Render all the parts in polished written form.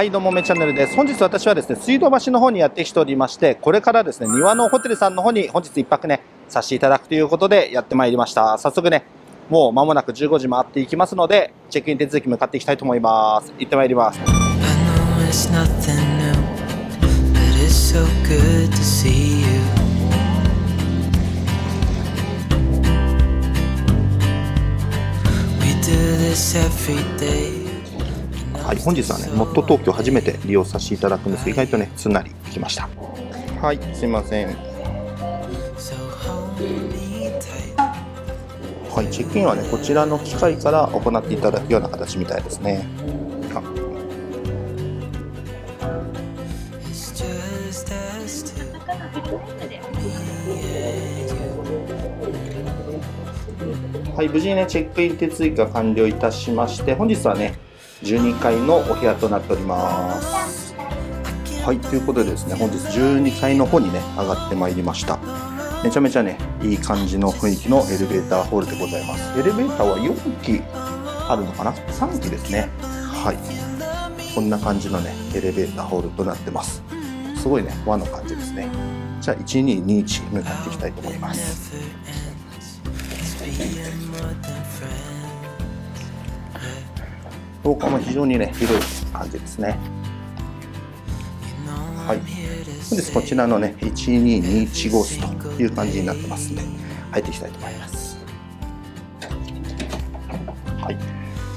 はい、どうもめチャンネルです。本日私はですね、水道橋の方にやってきておりまして、これからですね、庭のホテルさんの方に本日一泊ね、させていただくということでやってまいりました。早速ね、もう間もなく15時回っていきますので、チェックイン手続き向かっていきたいと思います。行ってまいります。はい、本日はね、ノット東京初めて利用させていただくんですが、意外とね、すんなりできました。はい、すいません。はい、チェックインはね、こちらの機械から行っていただくような形みたいですね。はい、無事にね、チェックイン手続きが完了いたしまして、本日はね、12階のお部屋となっております。はい、ということでですね、本日12階の方にね、上がってまいりました。めちゃめちゃね、いい感じの雰囲気のエレベーターホールでございます。エレベーターは4基あるのかな ?3 基ですね。はい。こんな感じのね、エレベーターホールとなってます。すごいね、和の感じですね。じゃあ、1221向かっていきたいと思います。廊下も非常にね、広い感じですね。はい。本日こちらのね、12215号室という感じになってますんで、入っていきたいと思います。はい。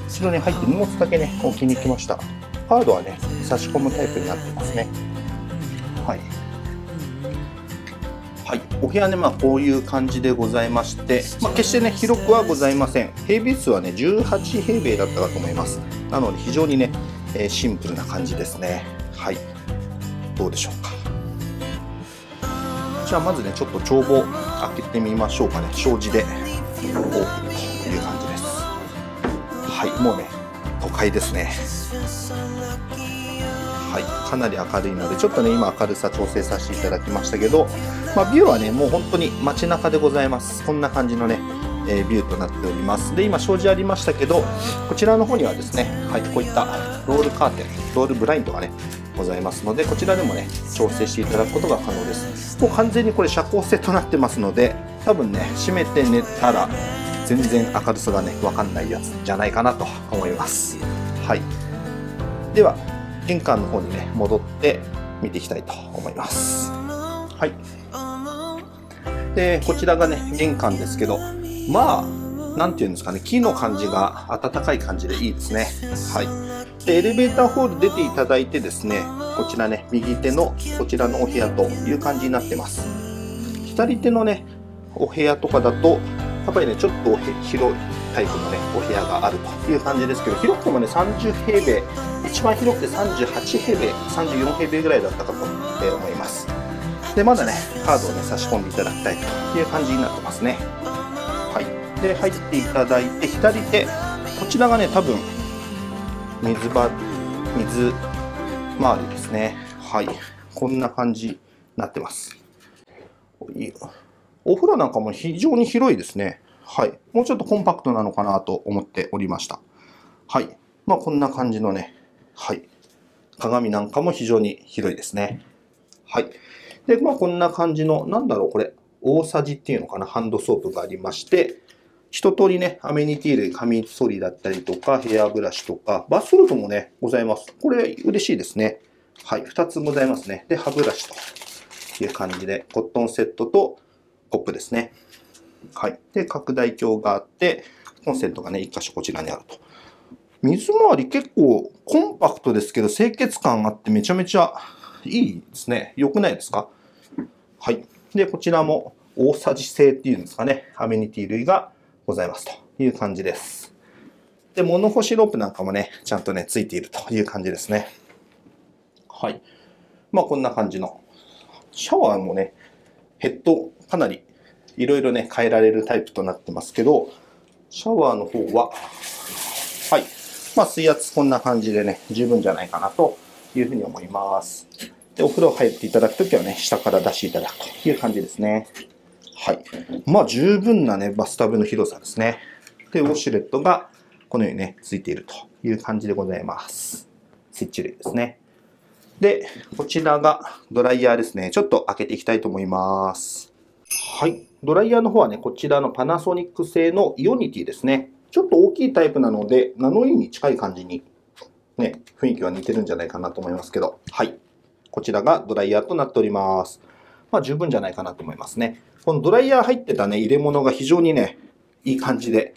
一度ね、入って荷物だけね、置きに来ました。カードはね、差し込むタイプになってますね。はい。はい。お部屋ね、まあこういう感じでございまして、まあ決してね、広くはございません。平米数はね、18平米だったかと思います。なので非常にね、シンプルな感じですね。はい。どうでしょうか。じゃあまずね、ちょっと帳簿開けてみましょうかね。障子でオープンという感じです。はい、もうね、都会ですね。はい、かなり明るいので、ちょっとね、今明るさ調整させていただきましたけど、まあ、ビューはね、もう本当に街中でございます。こんな感じのね、ビューとなっております。で、今、障子ありましたけど、こちらの方にはですね、はい、こういったロールカーテン、ロールブラインドがね、ございますので、こちらでもね、調整していただくことが可能です。もう完全にこれ、遮光性となってますので、多分ね、閉めて寝たら、全然明るさがね、わかんないやつじゃないかなと思います。はい。では、玄関の方にね、戻って見ていきたいと思います。はい。で、こちらがね、玄関ですけど、まあ、なんていうんですかね、木の感じが暖かい感じでいいですね。はい。で、エレベーターホール出ていただいてですね、こちらね、右手のこちらのお部屋という感じになってます。左手のね、お部屋とかだと、やっぱりね、ちょっと広いタイプのね、お部屋があるという感じですけど、広くてもね、30平米、一番広くて38平米、34平米ぐらいだったかと思います。で、まだね、カードをね、差し込んでいただきたいという感じになってますね。で、入っていただいて、左手、こちらがね、多分、水回りですね。はい。こんな感じになってます。お風呂なんかも非常に広いですね。はい。もうちょっとコンパクトなのかなと思っておりました。はい。まあ、こんな感じのね、はい。鏡なんかも非常に広いですね。はい。で、まあ、こんな感じの、なんだろう、これ、大さじっていうのかな、ハンドソープがありまして、一通りね、アメニティ類、カミソリだったりとか、ヘアブラシとか、バスソルトもね、ございます。これ、嬉しいですね。はい、2つございますね。で、歯ブラシという感じで、コットンセットとコップですね。はい。で、拡大鏡があって、コンセントがね、1箇所こちらにあると。水回り結構コンパクトですけど、清潔感あってめちゃめちゃいいですね。良くないですか？はい。で、こちらも大さじ製っていうんですかね。アメニティ類がございますという感じです。で、物干しロープなんかもね、ちゃんとね、ついているという感じですね。はい。まあ、こんな感じの。シャワーもね、ヘッド、かなりいろいろね、変えられるタイプとなってますけど、シャワーの方は、はい。まあ、水圧こんな感じでね、十分じゃないかなというふうに思います。で、お風呂入っていただくときはね、下から出していただくという感じですね。はい。まあ、十分なね、バスタブの広さですね。で、ウォシュレットがこのようにね、ついているという感じでございます。スイッチ類ですね。で、こちらがドライヤーですね。ちょっと開けていきたいと思います。はい。ドライヤーの方はね、こちらのパナソニック製のイオニティですね。ちょっと大きいタイプなので、ナノイーに近い感じに、ね、雰囲気は似てるんじゃないかなと思いますけど、はい。こちらがドライヤーとなっております。まあ、十分じゃないかなと思いますね。このドライヤー入ってたね、入れ物が非常にね、いい感じで、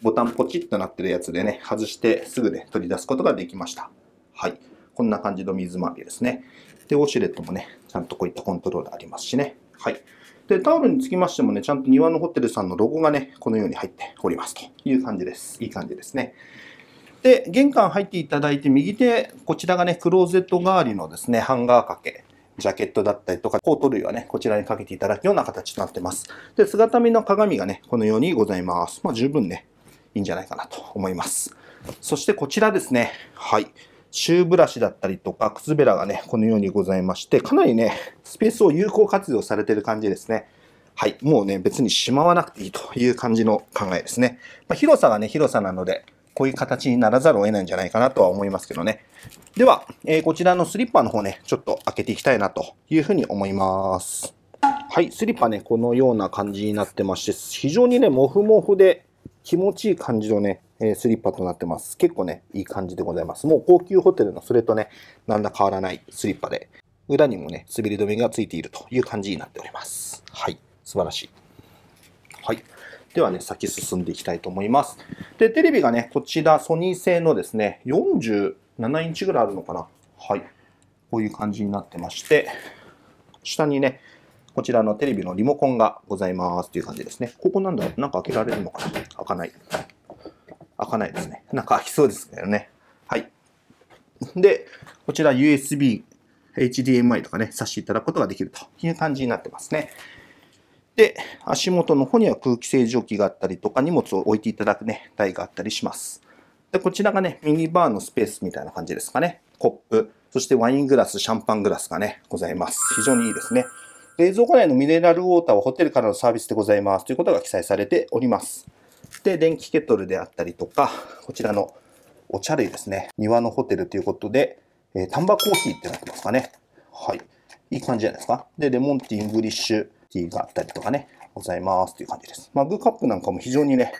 ボタンポチッとなってるやつでね、外してすぐね、取り出すことができました。はい。こんな感じの水回りですね。で、ウォシュレットもね、ちゃんとこういったコントローラーありますしね。はい。で、タオルにつきましてもね、ちゃんと庭のホテルさんのロゴがね、このように入っておりますという感じです。いい感じですね。で、玄関入っていただいて、右手、こちらがね、クローゼット代わりのですね、ハンガー掛け。ジャケットだったりとか、コート類はね、こちらにかけていただくような形となってます。で、姿見の鏡がね、このようにございます。まあ、十分ね、いいんじゃないかなと思います。そしてこちらですね。はい。シューブラシだったりとか、靴べらがね、このようにございまして、かなりね、スペースを有効活用されている感じですね。はい。もうね、別にしまわなくていいという感じの考えですね。まあ、広さがね、広さなので、こういう形にならざるを得ないんじゃないかなとは思いますけどね。では、こちらのスリッパの方ね、ちょっと開けていきたいなというふうに思います。はい、スリッパね、このような感じになってまして、非常にね、もふもふで気持ちいい感じのね、スリッパとなってます。結構ね、いい感じでございます。もう高級ホテルのそれとね、なんら変わらないスリッパで、裏にもね、滑り止めがついているという感じになっております。はい、素晴らしい。はい。ではね、先進んでいきたいと思います。で、テレビがね、こちらソニー製のですね、47インチぐらいあるのかな。はい。こういう感じになってまして、下にね、こちらのテレビのリモコンがございますという感じですね。ここなんだろう？なんか開けられるのかな？開かない。開かないですね。なんか開きそうですけどね。はい。で、こちら USB、HDMI とかね、挿していただくことができるという感じになってますね。で、足元の方には空気清浄機があったりとか、荷物を置いていただくね、台があったりします。で、こちらがね、ミニバーのスペースみたいな感じですかね。コップ、そしてワイングラス、シャンパングラスがね、ございます。非常にいいですね。冷蔵庫内のミネラルウォーターはホテルからのサービスでございますということが記載されております。で、電気ケトルであったりとか、こちらのお茶類ですね。庭のホテルということで、タンバコーヒーってなってますかね。はい。いい感じじゃないですか。で、レモンティー、イングリッシュティーがあったりとかね、ございますという感じです。マグカップなんかも非常にね、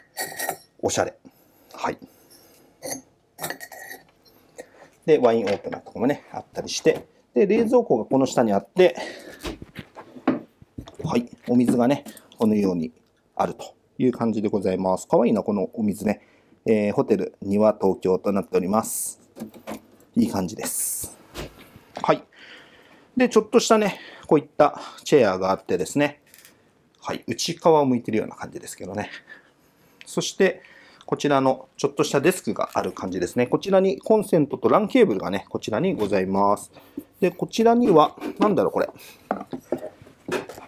おしゃれ。はい。で、ワインオープナーとかもね、あったりして、で、冷蔵庫がこの下にあって、はい、お水がね、このようにあるという感じでございます。かわいいな、このお水ね。ホテル庭東京となっております。いい感じです。はい。で、ちょっとしたね、こういったチェアがあってですね、はい、内側を向いてるような感じですけどね。そして、こちらのちょっとしたデスクがある感じですね。こちらにコンセントと LAN ケーブルがね、こちらにございます。で、こちらには、なんだろう、これ。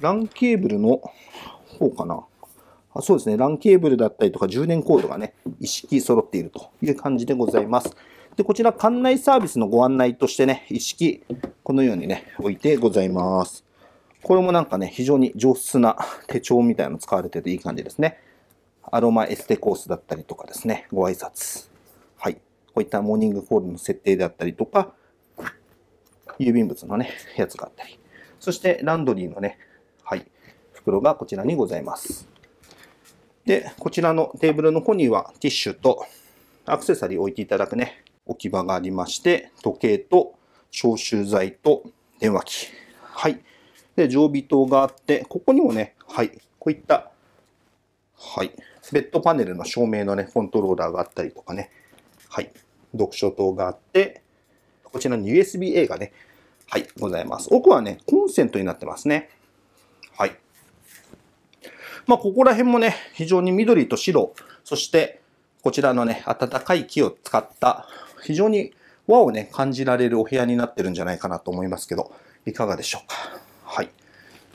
LAN ケーブルの方かな。あ、そうですね。LAN ケーブルだったりとか充電コードがね、一式揃っているという感じでございます。で、こちら、館内サービスのご案内としてね、一式、このようにね、置いてございます。これもなんかね、非常に上質な手帳みたいなの使われてていい感じですね。アロマエステコースだったりとかですね、ご挨拶。はい。こういったモーニングコールの設定だったりとか、郵便物のね、やつがあったり。そして、ランドリーのね、はい、袋がこちらにございます。で、こちらのテーブルの方にはティッシュとアクセサリーを置いていただくね、置き場がありまして、時計と消臭剤と電話機。はい。で、常備灯があって、ここにもね、はい、こういった、はい、ベッドパネルの照明のね、コントローラーがあったりとかね、はい、読書灯があって、こちらに USB-A がね、はい、ございます。奥はね、コンセントになってますね。はい。まあ、ここら辺もね、非常に緑と白、そして、こちらのね、暖かい木を使った、非常に和をね、感じられるお部屋になってるんじゃないかなと思いますけど、いかがでしょうか。はい。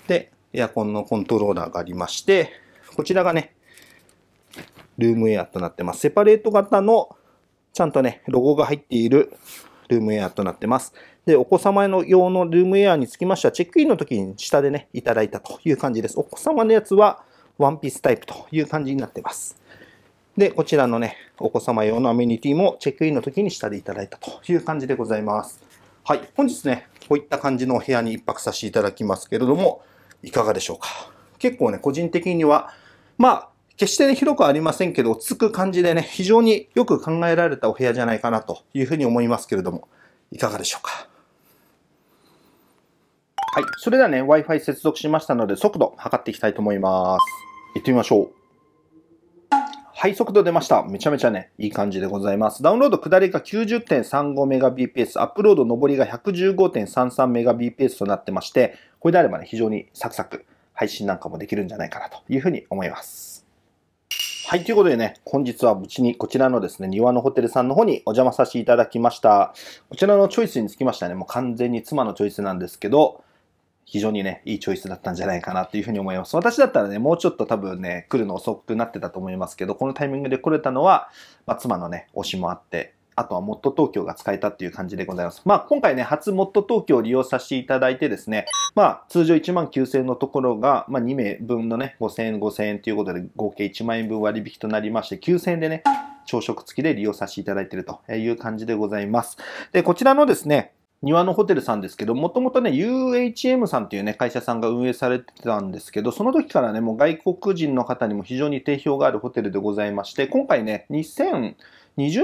で、エアコンのコントローラーがありまして、こちらがね、ルームエアとなってます。セパレート型の、ちゃんとね、ロゴが入っているルームエアとなってます。で、お子様用のルームエアにつきましては、チェックインの時に下でね、いただいたという感じです。お子様のやつは、ワンピースタイプという感じになってます。で、こちらのね、お子様用のアメニティもチェックインの時に下でいただいたという感じでございます。はい。本日ね、こういった感じのお部屋に一泊させていただきますけれども、いかがでしょうか。結構ね、個人的には、まあ、決してね、広くはありませんけど、落ち着く感じでね、非常によく考えられたお部屋じゃないかなというふうに思いますけれども、いかがでしょうか。はい。それではね、Wi-Fi 接続しましたので、速度測っていきたいと思います。行ってみましょう。はい、速度出ました。めちゃめちゃね、いい感じでございます。ダウンロード下りが 90.35Mbps、アップロード上りが 115.33Mbps となってまして、これであればね、非常にサクサク配信なんかもできるんじゃないかなというふうに思います。はい、ということでね、本日はうちにこちらのですね、庭のホテルさんの方にお邪魔させていただきました。こちらのチョイスにつきましてはね、もう完全に妻のチョイスなんですけど、非常にね、いいチョイスだったんじゃないかなというふうに思います。私だったらね、もうちょっと多分ね、来るの遅くなってたと思いますけど、このタイミングで来れたのは、まあ、妻のね、推しもあって、あとはモッド東京が使えたっていう感じでございます。まあ、今回ね、初モッド東京を利用させていただいてですね、まあ、通常19,000円のところが、まあ、2名分のね、5,000円、5,000円ということで、合計10,000円分割引となりまして、9,000円でね、朝食付きで利用させていただいているという感じでございます。で、こちらのですね、庭のホテルさんですけど、もともとね、UHM さんというね、会社さんが運営されてたんですけど、その時からね、もう外国人の方にも非常に定評があるホテルでございまして、今回ね、2020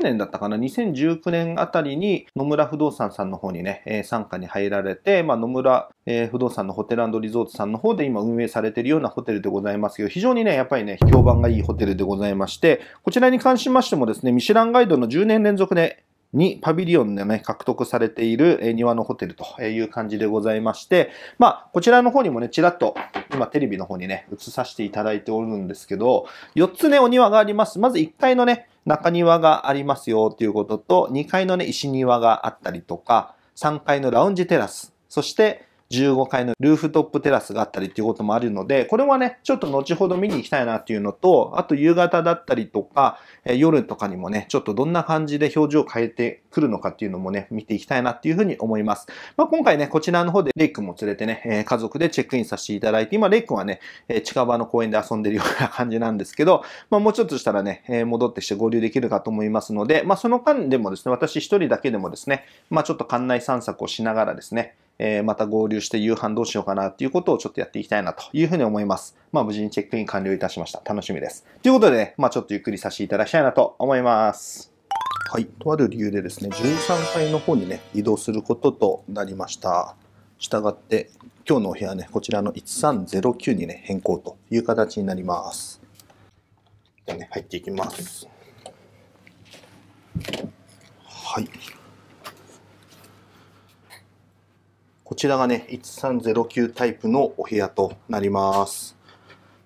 年だったかな、2019年あたりに野村不動産さんの方にね、傘下に入られて、まあ、野村不動産のホテル&リゾートさんの方で今運営されているようなホテルでございますけど、非常にね、やっぱりね、評判がいいホテルでございまして、こちらに関しましてもですね、ミシュランガイドの10年連続で、にパビリオンでね、獲得されている庭のホテルという感じでございまして、まあ、こちらの方にもね、ちらっと今テレビの方にね、映させていただいておるんですけど、4つね、お庭があります。まず1階のね、中庭がありますよということと、2階のね、石庭があったりとか、3階のラウンジテラス、そして、15階のルーフトップテラスがあったりっていうこともあるので、これはね、ちょっと後ほど見に行きたいなっていうのと、あと夕方だったりとか、夜とかにもね、ちょっとどんな感じで表情を変えてくるのかっていうのもね、見ていきたいなっていうふうに思います。まあ、今回ね、こちらの方でレイ君も連れてね、家族でチェックインさせていただいて、今レイ君はね、近場の公園で遊んでるような感じなんですけど、まあ、もうちょっとしたらね、戻ってきて合流できるかと思いますので、まあ、その間でもですね、私一人だけでもですね、まあ、ちょっと館内散策をしながらですね、また合流して夕飯どうしようかなっていうことをちょっとやっていきたいなというふうに思います。まあ無事にチェックイン完了いたしました。楽しみです。ということでね、まあちょっとゆっくりさせていただきたいなと思います。はい。とある理由でですね、13階の方にね、移動することとなりました。したがって、今日のお部屋はね、こちらの1309にね、変更という形になります。でね、入っていきます。はい。こちらがね、1309タイプのお部屋となります。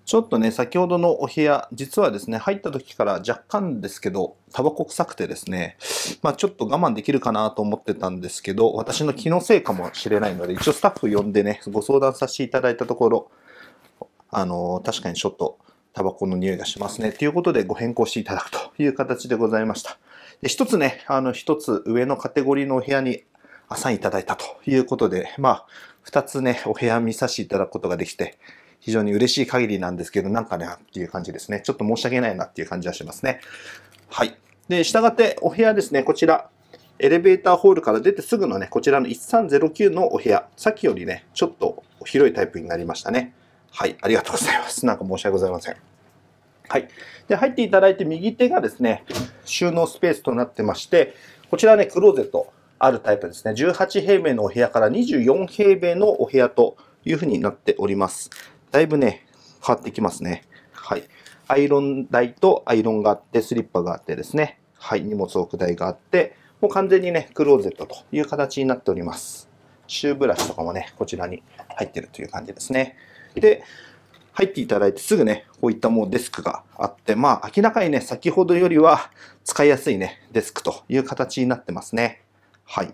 ちょっとね、先ほどのお部屋、実はですね、入った時から若干ですけど、タバコ臭くてですね、まあちょっと我慢できるかなと思ってたんですけど、私の気のせいかもしれないので、一応スタッフ呼んでね、ご相談させていただいたところ、確かにちょっとタバコの匂いがしますね、ということでご変更していただくという形でございました。で、一つね、一つ上のカテゴリーのお部屋に、アサインいただいたということで、まあ、2つね、お部屋見させていただくことができて、非常に嬉しい限りなんですけど、なんかね、っていう感じですね。ちょっと申し訳ないなっていう感じはしますね。はい。で、従ってお部屋ですね、こちら、エレベーターホールから出てすぐのね、こちらの1309のお部屋、さっきよりね、ちょっと広いタイプになりましたね。はい、ありがとうございます。なんか申し訳ございません。はい。で、入っていただいて右手がですね、収納スペースとなってまして、こちらね、クローゼット。あるタイプですね。18平米のお部屋から24平米のお部屋というふうになっております。だいぶね、変わってきますね。はい。アイロン台とアイロンがあって、スリッパがあってですね。はい。荷物置く台があって、もう完全にね、クローゼットという形になっております。シューブラシとかもね、こちらに入ってるという感じですね。で、入っていただいてすぐね、こういったもうデスクがあって、まあ明らかにね、先ほどよりは使いやすいね、デスクという形になってますね。はい。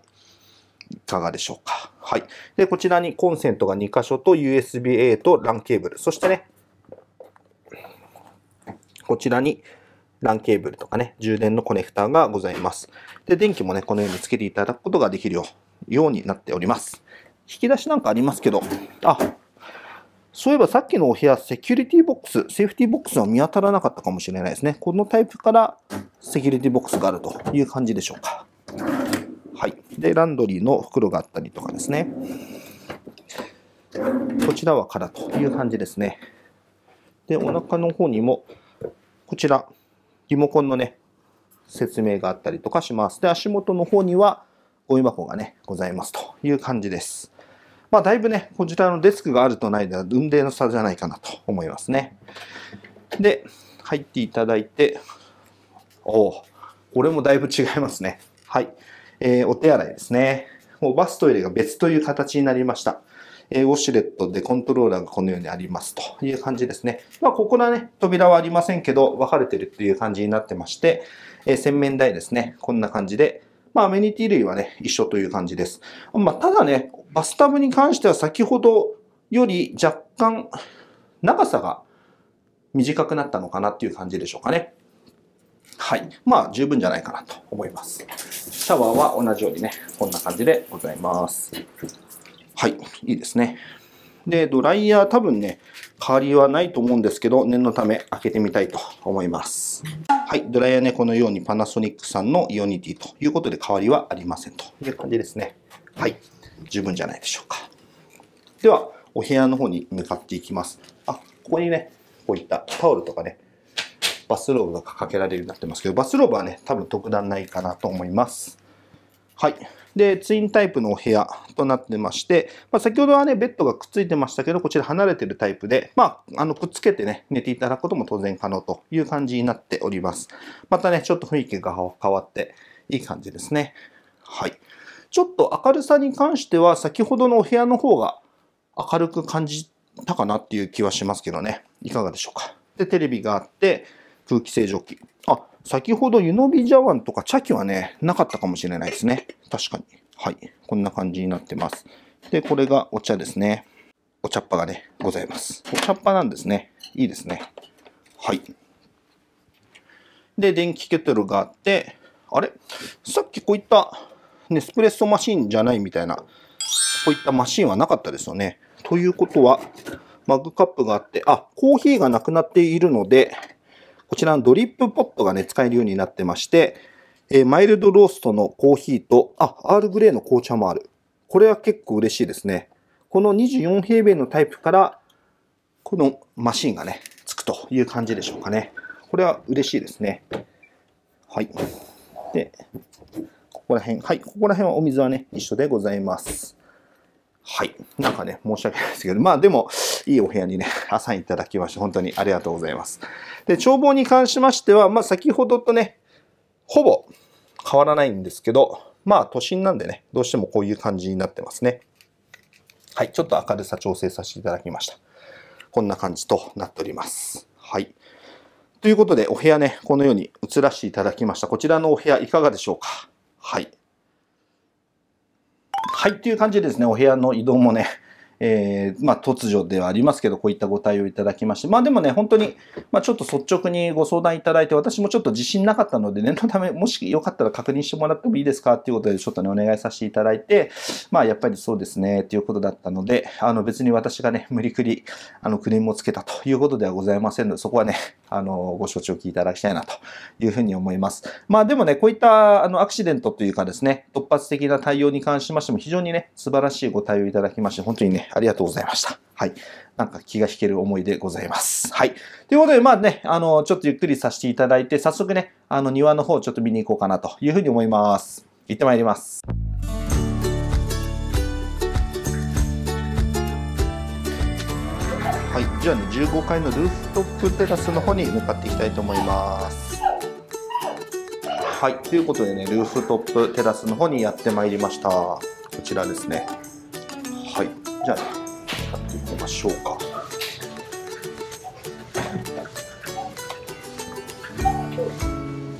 いかがでしょうか。はい。で、こちらにコンセントが2箇所と USB-A と LAN ケーブル。そしてね、こちらに LAN ケーブルとかね、充電のコネクターがございます。で、電気もね、このようにつけていただくことができるようになっております。引き出しなんかありますけど、あ、そういえばさっきのお部屋、セキュリティボックス、セーフティーボックスは見当たらなかったかもしれないですね。このタイプからセキュリティボックスがあるという感じでしょうか。はい。で、ランドリーの袋があったりとかですね。こちらは空という感じですね。で、お腹の方にも、こちら、リモコンのね、説明があったりとかします。で、足元の方には、ゴミ箱がね、ございますという感じです。まあ、だいぶね、こちらのデスクがあるとないでは雲泥の差じゃないかなと思いますね。で、入っていただいて、おお、これもだいぶ違いますね。はい。お手洗いですね。もうバストイレが別という形になりました。ウォシュレットでコントローラーがこのようにありますという感じですね。まあ、ここらね、扉はありませんけど、分かれてるっていう感じになってまして、洗面台ですね。こんな感じで。まあ、アメニティ類はね、一緒という感じです。まあ、ただね、バスタブに関しては先ほどより若干長さが短くなったのかなっていう感じでしょうかね。はい。まあ、十分じゃないかなと思います。シャワーは同じようにね、こんな感じでございます。はい。いいですね。で、ドライヤー多分ね、変わりはないと思うんですけど、念のため開けてみたいと思います。はい。ドライヤーね、このようにパナソニックさんのイオニティということで変わりはありませんという感じですね。はい。十分じゃないでしょうか。では、お部屋の方に向かっていきます。あ、ここにね、こういったタオルとかね、バスローブがかけられるようになってますけど、バスローブはね、多分特段ないかなと思います。はい。で、ツインタイプのお部屋となってまして、まあ、先ほどはね、ベッドがくっついてましたけど、こちら離れてるタイプで、まあ、くっつけてね、寝ていただくことも当然可能という感じになっております。またね、ちょっと雰囲気が変わっていい感じですね。はい。ちょっと明るさに関しては、先ほどのお部屋の方が明るく感じたかなっていう気はしますけどね。いかがでしょうか。で、テレビがあって、空気清浄機。あ、先ほど湯飲み茶碗とか茶器はね、なかったかもしれないですね。確かに。はい。こんな感じになってます。で、これがお茶ですね。お茶っ葉がね、ございます。お茶っ葉なんですね。いいですね。はい。で、電気ケトルがあって、あれ？さっきこういったネスプレッソマシンじゃないみたいな、こういったマシンはなかったですよね。ということは、マグカップがあって、あ、コーヒーがなくなっているので、こちらのドリップポットがね、使えるようになってまして、マイルドローストのコーヒーと、あ、アールグレーの紅茶もある。これは結構嬉しいですね。この24平米のタイプから、このマシンがね、つくという感じでしょうかね。これは嬉しいですね。はい。で、ここら辺、はい、ここら辺はお水はね、一緒でございます。はい。なんかね、申し訳ないですけど、まあでも、いいお部屋にね、朝いただきまして、本当にありがとうございます。で、眺望に関しましては、まあ先ほどとね、ほぼ変わらないんですけど、まあ都心なんでね、どうしてもこういう感じになってますね。はい。ちょっと明るさ調整させていただきました。こんな感じとなっております。はい。ということで、お部屋ね、このように映らせていただきました。こちらのお部屋いかがでしょうか？はい。はい、っていう感じでですね、お部屋の移動もね、まあ、突如ではありますけど、こういったご対応いただきまして、まあでもね、本当に、まあちょっと率直にご相談いただいて、私もちょっと自信なかったので、念のため、もしよかったら確認してもらってもいいですかっていうことで、ちょっとね、お願いさせていただいて、まあやっぱりそうですね、っていうことだったので、別に私がね、無理くり、クレームをつけたということではございませんので、そこはね、ご承知おきいただきたいなというふうに思います。まあでもね、こういった、アクシデントというかですね、突発的な対応に関しましても、非常にね、素晴らしいご対応いただきまして、本当にね、ありがとうございました。はい。なんか気が引ける思いでございます。はい。ということで、まあね、ちょっとゆっくりさせていただいて、早速ね、庭の方をちょっと見に行こうかなというふうに思います。行ってまいります。はい。じゃあね、15階のルーフトップテラスの方に向かっていきたいと思います。はい。ということでね、ルーフトップテラスの方にやってまいりました。こちらですね。はい。じゃあ、ね、やっていきましょうか。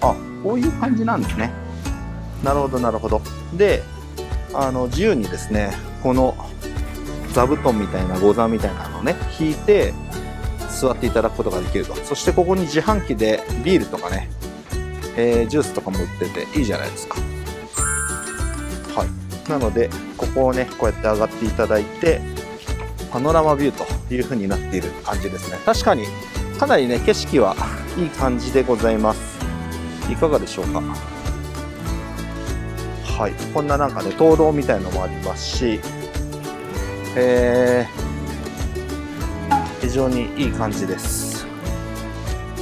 あ、こういう感じなんですね。なるほど、なるほど。で、自由にですね、この座布団みたいな、ゴザみたいなのをね、引いて座っていただくことができると。そして、ここに自販機でビールとかね、ジュースとかも売ってていいじゃないですか。なので、ここをね、こうやって上がっていただいて、パノラマビューという風になっている感じですね。確かにかなりね、景色はいい感じでございます。いかがでしょうか。はい、こんななんかね、灯籠みたいのもありますし、非常にいい感じです。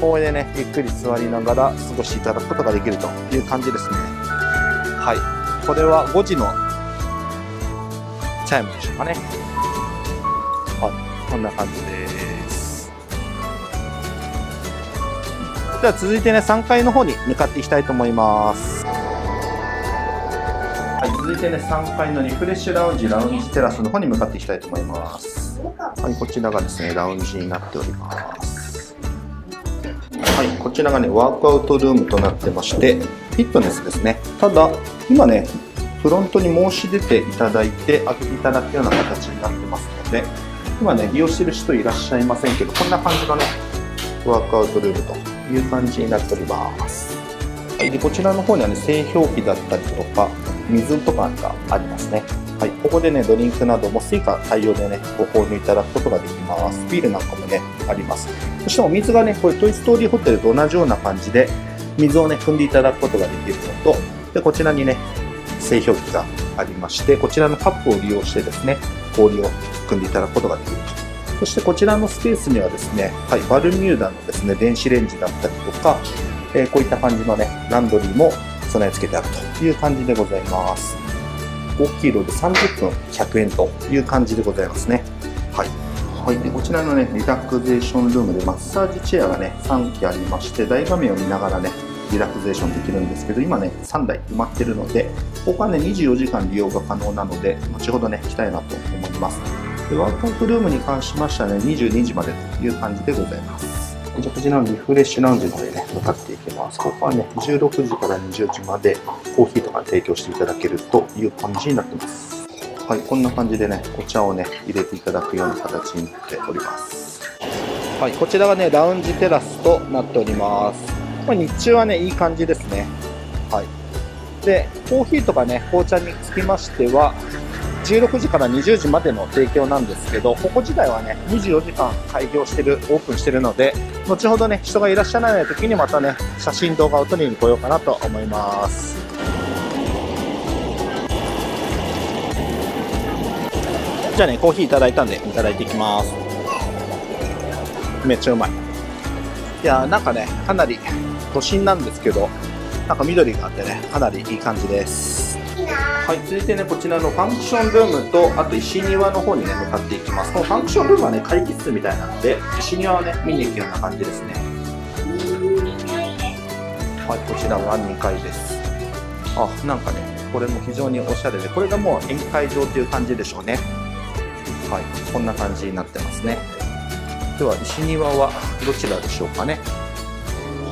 これでね、ゆっくり座りながら過ごしていただくことができるという感じですね。はい、これは5時のチャイムでしょうかね。はい、こんな感じです。では続いてね、3階の方に向かっていきたいと思います。はい、続いてね、3階のリフレッシュラウンジ、ラウンジテラスの方に向かっていきたいと思います。はい、こちらがですね、ラウンジになっております。はい、こちらがね、ワークアウトルームとなってまして、フィットネスですね。ただ今ね、フロントに申し出ていただいて開けていただくような形になってますので、今ね、利用してる人いらっしゃいませんけど、こんな感じがね、ワークアウトルームという感じになっております。はい、でこちらの方にはね、製氷機だったりとか水とかがありますね。はい、ここでね、ドリンクなどもスイカ対応でね、ご購入いただくことができます。ビールなんかもね、あります。そしてお水がね、これトイストーリーホテルと同じような感じで、水をね、汲んでいただくことができるのと、でこちらにね、製氷機がありまして、こちらのカップを利用してですね、氷を汲んでいただくことができると。そしてこちらのスペースにはですね、はい、バルミューダのですね、電子レンジだったりとか、こういった感じのね、ランドリーも備え付けてあるという感じでございます。5キロで30分100円という感じでございますね。はい、はい、でこちらのね、リラクゼーションルームでマッサージチェアがね3機ありまして、大画面を見ながらね、リラクゼーションできるんですけど、今ね3台埋まってるので、ここはね24時間利用が可能なので、後ほどね行きたいなと思います。でワークアウトルームに関しましてはね、22時までという感じでございます。こちらのリフレッシュラウンジの方にね、向かっていきます。ここはね、16時から20時までコーヒーとか提供していただけるという感じになってます。はい、こんな感じでね、お茶をね入れていただくような形になっております。はい、こちらがね、ラウンジテラスとなっております。まあ、日中はね、いい感じですね。はい、でコーヒーとかね、紅茶につきましては16時から20時までの提供なんですけど、ここ自体はね、24時間開業してる、オープンしてるので、後ほどね、人がいらっしゃらない時にまたね、写真動画を撮りに来ようかなと思います。じゃあね、コーヒーいただいたんでいただいていきます。めっちゃうまい。いやー、なんかね、かなり都心なんですけど、なんか緑があってね、かなりいい感じです。はい、続いてね、こちらのファンクションルームと、あと石庭の方にね、向かっていきます。このファンクションルームはね、会議室みたいなので、石庭はね、見に行くような感じですね。はい、こちらは2階です。あ、なんかね、これも非常におしゃれで、これがもう宴会場という感じでしょうね。はい、こんな感じになってますね。では石庭はどちらでしょうかね。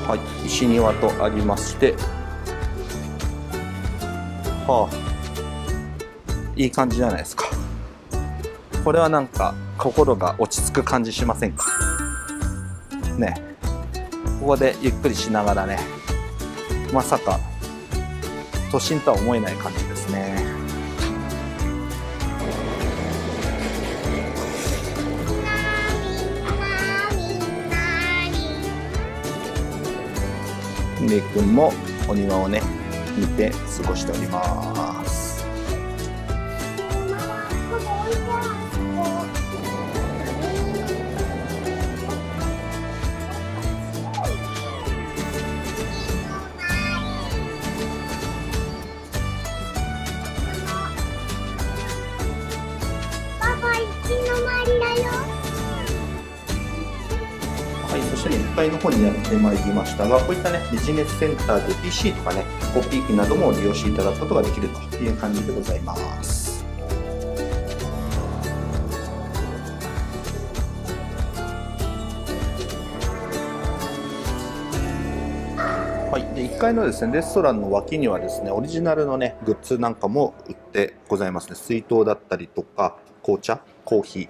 はい、石庭とありまして、はあ、いい感じじゃないですか。これはなんか心が落ち着く感じしませんかね。ここでゆっくりしながらね、まさか都心とは思えない感じですね。みーくんもお庭をね見て過ごしております。1階の方にやってまいりましたが、こういったね、ビジネスセンターで PC とかね、コピー機なども利用していただくことができるという感じでございます。はい、で1階のですね、レストランの脇にはですね、オリジナルのね、グッズなんかも売ってございますね。水筒だったりとか、紅茶、コーヒー、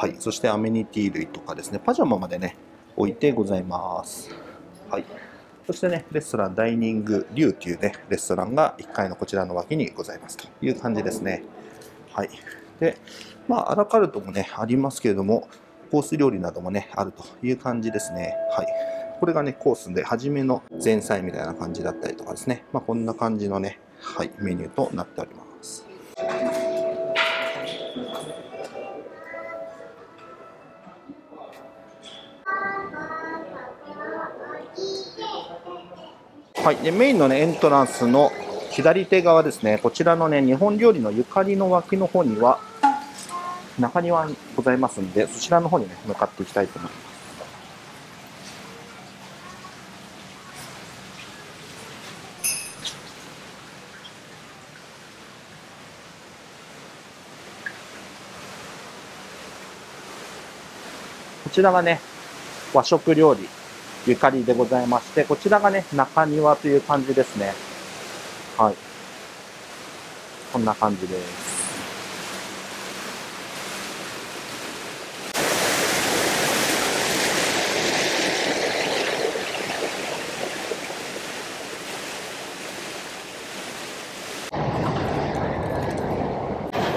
はい、そしてアメニティ類とかですね、パジャマまでね置いてございます。はい、そしてね、レストランダイニングリュウというね、レストランが1階のこちらの脇にございますという感じですね。はい、で、まあ、アラカルトもね、ありますけれども、コース料理などもね、あるという感じですね。はい。これがね、コースで、初めの前菜みたいな感じだったりとかですね。まあ、こんな感じのね、はい、メニューとなっております。はい。で、メインのね、エントランスの左手側ですね、こちらのね、日本料理のゆかりの脇の方には、中庭ございますんで、そちらの方にね、向かっていきたいと思います。こちらがね、和食料理、ゆかりでございまして、こちらがね、中庭という感じですね。はい。こんな感じです。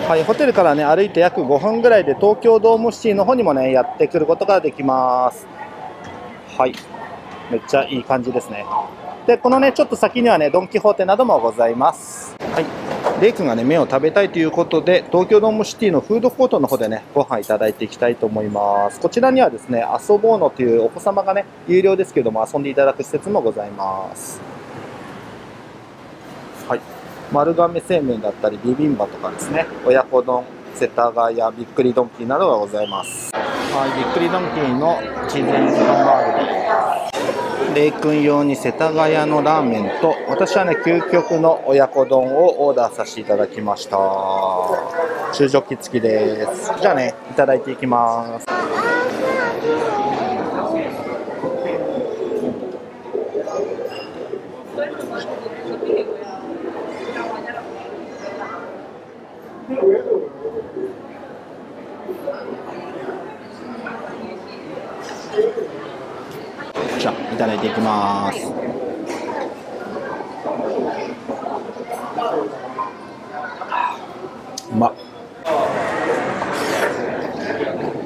はい、ホテルからね、歩いて約5分ぐらいで東京ドームシティの方にもね、やってくることができます。はい。めっちゃいい感じですね。で、このね、ちょっと先にはね、ドン・キホーテなどもございます。はい。レイ君がね、麺を食べたいということで、東京ドームシティのフードコートの方でね、ご飯いただいていきたいと思います。こちらにはですね、遊ぼうのというお子様がね、有料ですけども、遊んでいただく施設もございます。はい。丸亀製麺だったりビビンバとかですね、親子丼、世田谷、びっくりドンキーなどがございます。はい、びっくりドンキーのチーズエンジンバーグ、レイ君用に世田谷のラーメンと、私はね、究極の親子丼をオーダーさせていただきました。中ジョッキ付きです。じゃあね、いただいていきます。じゃあ、いただいていきます。うまっ。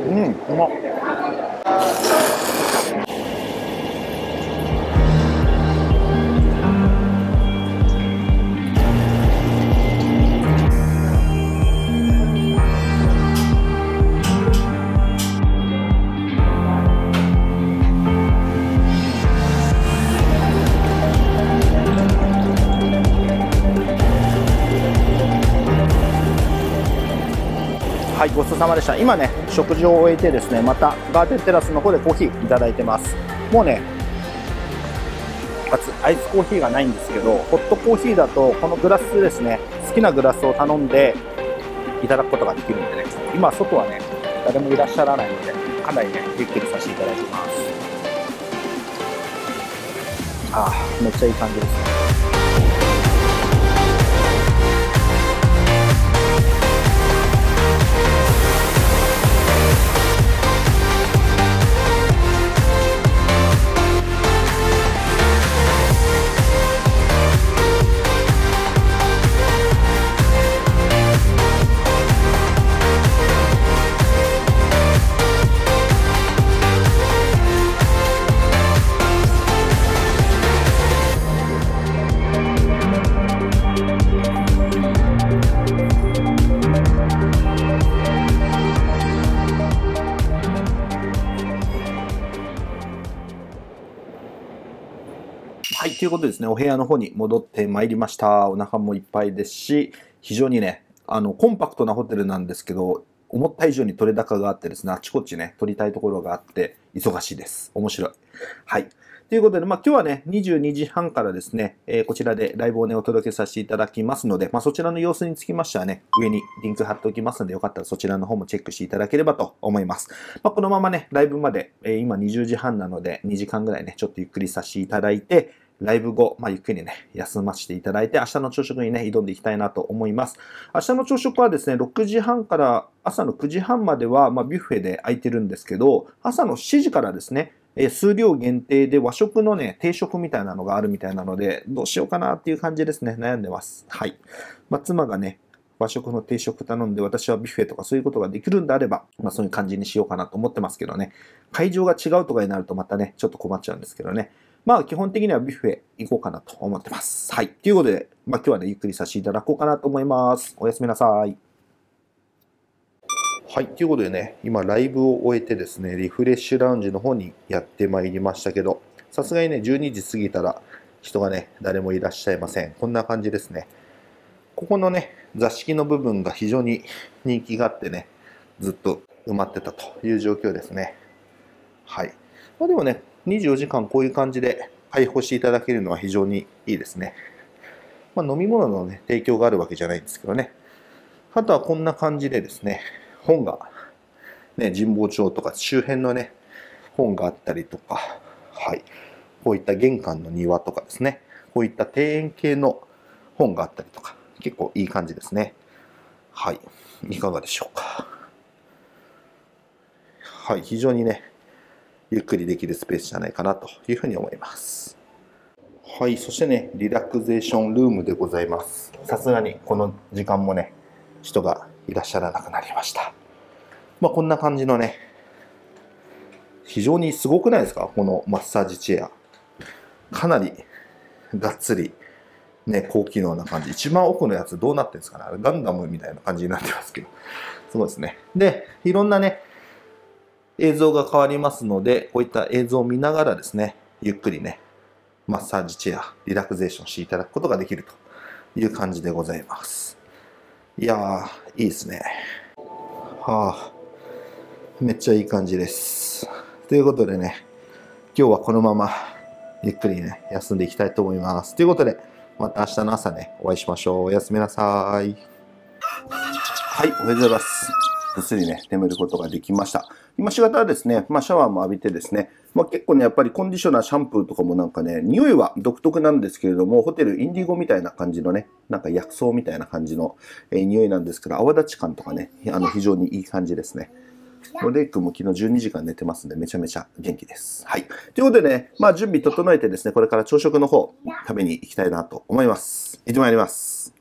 うん、うまっ。はい、ごちそうさまでした。今ね、食事を終えてですね、またガーデンテラスの方でコーヒーいただいてます。もうね、アイスコーヒーがないんですけど、ホットコーヒーだとこのグラスですね、好きなグラスを頼んでいただくことができるんでね、今外はね、誰もいらっしゃらないので、かなりね、ゆっくりさせていただきます。ああ、めっちゃいい感じですね。はい、ということでですね、お部屋の方に戻ってまいりました。お腹もいっぱいですし、非常にね、コンパクトなホテルなんですけど、思った以上に取れ高があってですね、あちこちね、取りたいところがあって、忙しいです。面白い。はい。ということで、まあ、今日はね、22時半からですね、こちらでライブをね、お届けさせていただきますので、まあ、そちらの様子につきましてはね、上にリンク貼っておきますので、よかったらそちらの方もチェックしていただければと思います。まあ、このままね、ライブまで、今20時半なので、2時間ぐらいね、ちょっとゆっくりさせていただいて、ライブ後、まあ、ゆっくりね、休ませていただいて、明日の朝食にね、挑んでいきたいなと思います。明日の朝食はですね、6時半から朝の9時半までは、まあ、ビュッフェで空いてるんですけど、朝の7時からですね、数量限定で和食のね、定食みたいなのがあるみたいなので、どうしようかなっていう感じですね、悩んでます。はい。まあ、妻がね、和食の定食頼んで私はビュッフェとかそういうことができるんであれば、まあそういう感じにしようかなと思ってますけどね。会場が違うとかになるとまたね、ちょっと困っちゃうんですけどね。まあ基本的にはビュッフェ行こうかなと思ってます。はい。ということで、まあ今日はね、ゆっくりさせていただこうかなと思います。おやすみなさい。はい。ということでね、今ライブを終えてですね、リフレッシュラウンジの方にやってまいりましたけど、さすがにね、12時過ぎたら人がね、誰もいらっしゃいません。こんな感じですね。ここのね、座敷の部分が非常に人気があってね、ずっと埋まってたという状況ですね。はい。まあでもね、24時間こういう感じで開放していただけるのは非常にいいですね。まあ、飲み物のね、提供があるわけじゃないんですけどね。あとはこんな感じでですね、本が、ね、神保町とか周辺のね、本があったりとか、はい。こういった玄関の庭とかですね、こういった庭園系の本があったりとか、結構いい感じですね。はい。いかがでしょうか。はい。非常にね、ゆっくりできるスペースじゃないかなというふうに思います。はい。そしてね、リラクゼーションルームでございます。さすがにこの時間もね、人がいらっしゃらなくなりました。まあ、こんな感じのね、非常にすごくないですか？このマッサージチェア。かなりがっつり、ね、高機能な感じ。一番奥のやつどうなってるんですかね？ガンダムみたいな感じになってますけど。すごいですね。で、いろんなね、映像が変わりますので、こういった映像を見ながらですね、ゆっくりね、マッサージチェア、リラクゼーションしていただくことができるという感じでございます。いやー、いいですね。はあ、めっちゃいい感じです。ということでね、今日はこのままゆっくりね、休んでいきたいと思います。ということで、また明日の朝ね、お会いしましょう。おやすみなさい。はい、おはようございます。ぐっすりね、眠ることができました。今しがたはですね、まあ、シャワーも浴びてですね、まあ、結構ね、やっぱりコンディショナー、シャンプーとかもなんかね、匂いは独特なんですけれども、ホテルインディゴみたいな感じのね、なんか薬草みたいな感じの、匂いなんですけど、泡立ち感とかね、非常にいい感じですね。レイ君も昨日12時間寝てますんで、めちゃめちゃ元気です。はい。ということでね、まあ、準備整えてですね、これから朝食の方、食べに行きたいなと思います。行ってまいります。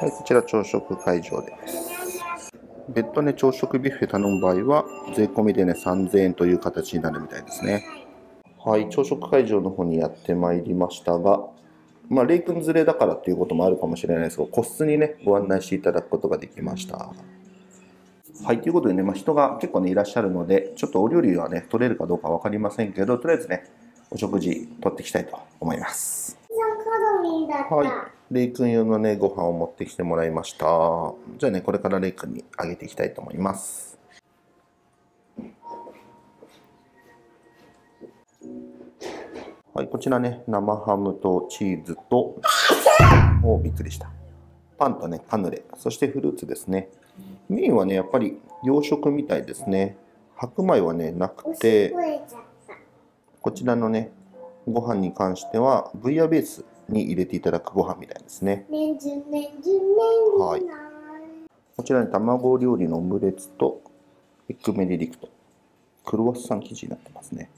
はい、こちら朝食会場です。別途ね、朝食ビュッフェ頼む場合は、税込みでね、3000円という形になるみたいですね。はい、朝食会場の方にやってまいりましたが、まあ、レイ君連れだからっていうこともあるかもしれないですが、個室にね、ご案内していただくことができました。はい、ということでね、まあ、人が結構ね、いらっしゃるので、ちょっとお料理はね、取れるかどうか分かりませんけど、とりあえずね、お食事取っていきたいと思います。はい、レイ君用のね、ご飯を持ってきてもらいました。じゃあね、これからレイ君にあげていきたいと思います。はい、こちらね、生ハムとチーズと、おー、びっくりした。パンとね、カヌレ、そしてフルーツですね。メインはね、やっぱり洋食みたいですね。白米はね、なくて、こちらのね、ご飯に関しては、ブイヤベースに入れていただくご飯みたいですね。はい。こちらに卵料理のオムレツと、エッグメディリクト、クロワッサン生地になってますね。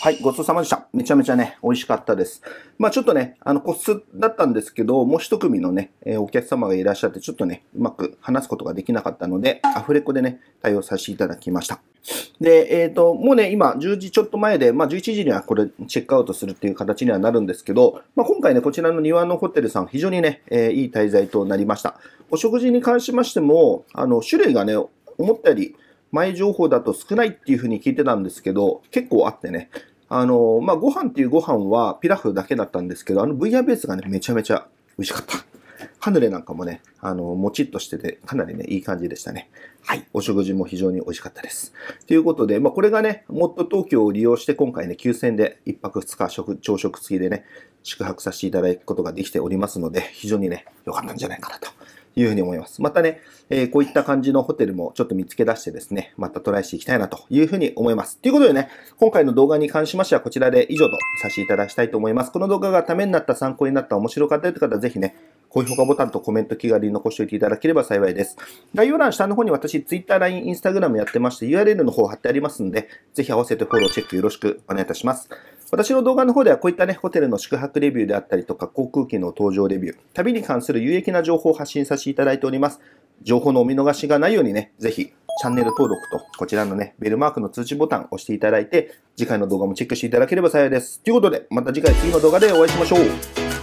はい、ごちそうさまでした。めちゃめちゃね、美味しかったです。まあちょっとね、個室だったんですけど、もう一組のね、お客様がいらっしゃって、ちょっとね、うまく話すことができなかったので、アフレコでね、対応させていただきました。で、もうね、今、10時ちょっと前で、まあ11時にはこれ、チェックアウトするっていう形にはなるんですけど、まあ今回ね、こちらの庭のホテルさん、非常にね、いい滞在となりました。お食事に関しましても、種類がね、思ったより、前情報だと少ないっていうふうに聞いてたんですけど、結構あってね。まあ、ご飯っていうご飯はピラフだけだったんですけど、ブイヤベースがね、めちゃめちゃ美味しかった。カヌレなんかもね、もちっとしてて、かなりね、いい感じでしたね。はい。お食事も非常に美味しかったです。ということで、まあ、これがね、もっと Tokyo を利用して、今回ね、9000円で1泊2日朝食付きでね、宿泊させていただくことができておりますので、非常にね、良かったんじゃないかなというふうに思います。またね、こういった感じのホテルもちょっと見つけ出してですね、またトライしていきたいなというふうに思います。ということでね、今回の動画に関しましてはこちらで以上とさせていただきたいと思います。この動画がためになった、参考になった、面白かったという方はぜひね、高評価ボタンとコメント気軽に残しておいていただければ幸いです。概要欄下の方に私、Twitter、LINE、Instagram やってまして、URL の方を貼ってありますので、ぜひ合わせてフォロー、チェックよろしくお願いいたします。私の動画の方ではこういったね、ホテルの宿泊レビューであったりとか、航空機の搭乗レビュー、旅に関する有益な情報を発信させていただいております。情報のお見逃しがないようにね、ぜひ、チャンネル登録と、こちらのね、ベルマークの通知ボタンを押していただいて、次回の動画もチェックしていただければ幸いです。ということで、また次回次の動画でお会いしましょう。